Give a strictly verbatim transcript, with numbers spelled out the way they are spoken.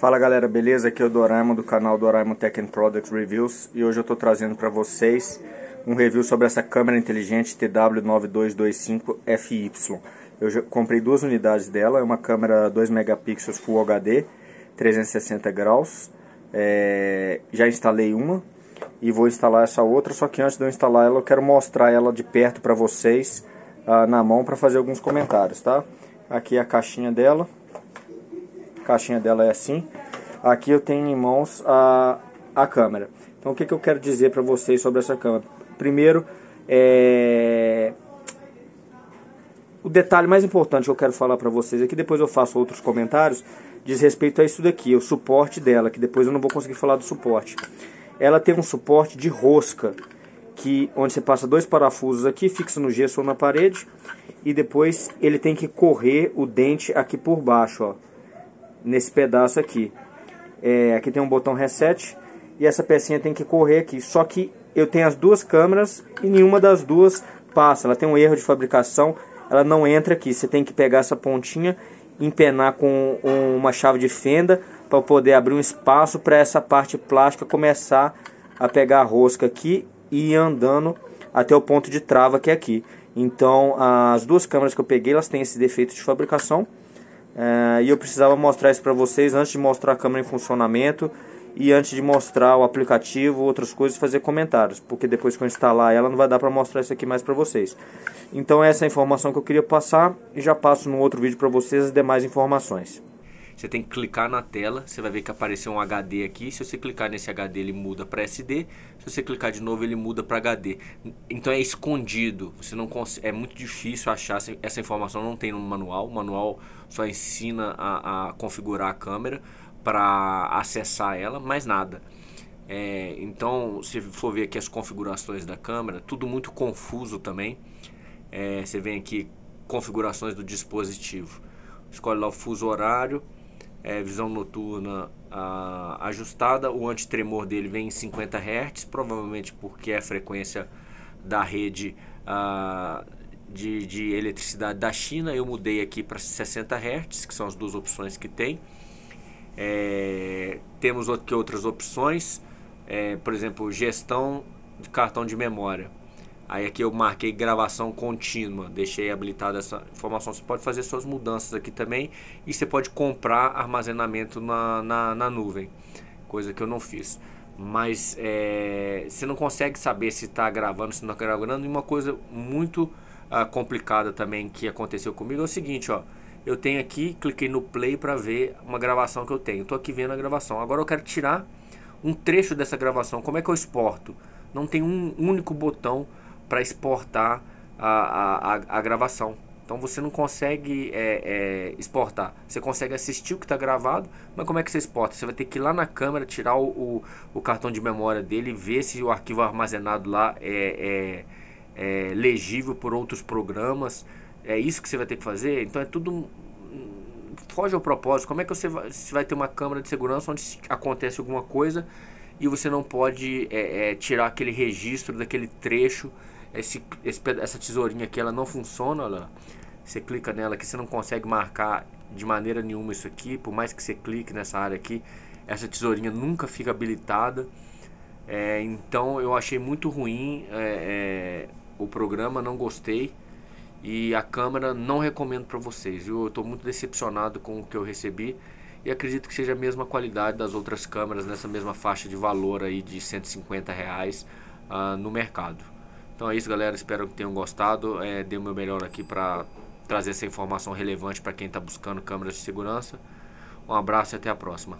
Fala galera, beleza? Aqui é o Doraimom do canal Doraimom Tech and Products Reviews e hoje eu estou trazendo para vocês um review sobre essa câmera inteligente T W nove dois dois cinco F Y. Eu já comprei duas unidades dela, é uma câmera dois megapixels Full H D, trezentos e sessenta graus, é... já instalei uma e vou instalar essa outra, só que antes de eu instalar ela eu quero mostrar ela de perto para vocês ah, na mão para fazer alguns comentários, tá? Aqui é a caixinha dela. A caixinha dela é assim. Aqui eu tenho em mãos a, a câmera. Então o que, que eu quero dizer para vocês sobre essa câmera? Primeiro, é... o detalhe mais importante que eu quero falar para vocês aqui, depois eu faço outros comentários, diz respeito a isso daqui, o suporte dela, que depois eu não vou conseguir falar do suporte. Ela tem um suporte de rosca, que, onde você passa dois parafusos aqui, fixa no gesso ou na parede, e depois ele tem que correr o dente aqui por baixo, ó. Nesse pedaço aqui é, aqui tem um botão reset e essa pecinha tem que correr aqui. Só que eu tenho as duas câmeras e nenhuma das duas passa. Ela tem um erro de fabricação, ela não entra aqui. Você tem que pegar essa pontinha, empenar com uma chave de fenda para poder abrir um espaço para essa parte plástica começar a pegar a rosca aqui e ir andando até o ponto de trava que é aqui. Então as duas câmeras que eu peguei, elas têm esse defeito de fabricação. Uh, e eu precisava mostrar isso para vocês antes de mostrar a câmera em funcionamento e antes de mostrar o aplicativo, outras coisas, fazer comentários, porque depois que eu instalar ela não vai dar para mostrar isso aqui mais para vocês. Então essa é a informação que eu queria passar e já passo no outro vídeo para vocês as demais informações. Você tem que clicar na tela, você vai ver que apareceu um H D aqui. Se você clicar nesse H D, ele muda para S D. Se você clicar de novo, ele muda para H D. Então é escondido, você não consegue, é muito difícil achar essa informação, não tem no manual. O manual só ensina a, a configurar a câmera para acessar ela, mais nada. É, então, se for ver aqui as configurações da câmera, tudo muito confuso também. É, você vem aqui, configurações do dispositivo. Escolhe lá o fuso horário. É, visão noturna a, ajustada, o antitremor dele vem em cinquenta hertz, provavelmente porque é a frequência da rede a, de, de eletricidade da China. Eu mudei aqui para sessenta hertz, que são as duas opções que tem. É, temos aqui outras opções, é, por exemplo, gestão de cartão de memória. Aí aqui eu marquei gravação contínua, deixei habilitada essa informação. Você pode fazer suas mudanças aqui também e você pode comprar armazenamento na, na, na nuvem, coisa que eu não fiz. Mas é, você não consegue saber se está gravando, se não está gravando. E uma coisa muito ah, complicada também que aconteceu comigo é o seguinte, ó. Eu tenho aqui, cliquei no play para ver uma gravação que eu tenho. Estou aqui vendo a gravação. Agora eu quero tirar um trecho dessa gravação. Como é que eu exporto? Não tem um único botão para exportar a, a, a gravação. Então você não consegue é, é, exportar. Você consegue assistir o que está gravado, mas como é que você exporta? Você vai ter que ir lá na câmera, tirar o, o, o cartão de memória dele, ver se o arquivo armazenado lá é, é, é legível por outros programas. É isso que você vai ter que fazer. Então é tudo... foge ao propósito. Como é que você vai, você vai ter uma câmera de segurança onde acontece alguma coisa e você não pode é, é, tirar aquele registro daquele trecho? Esse, esse, essa tesourinha aqui, ela não funciona, ela, você clica nela aqui, você não consegue marcar de maneira nenhuma isso aqui, por mais que você clique nessa área aqui, essa tesourinha nunca fica habilitada. É, então eu achei muito ruim é, é, o programa, não gostei, e a câmera não recomendo para vocês. Eu estou muito decepcionado com o que eu recebi e acredito que seja a mesma qualidade das outras câmeras nessa mesma faixa de valor aí de cento e cinquenta reais ah, no mercado. Então é isso galera, espero que tenham gostado, é, dei o meu melhor aqui para trazer essa informação relevante para quem está buscando câmeras de segurança. Um abraço e até a próxima.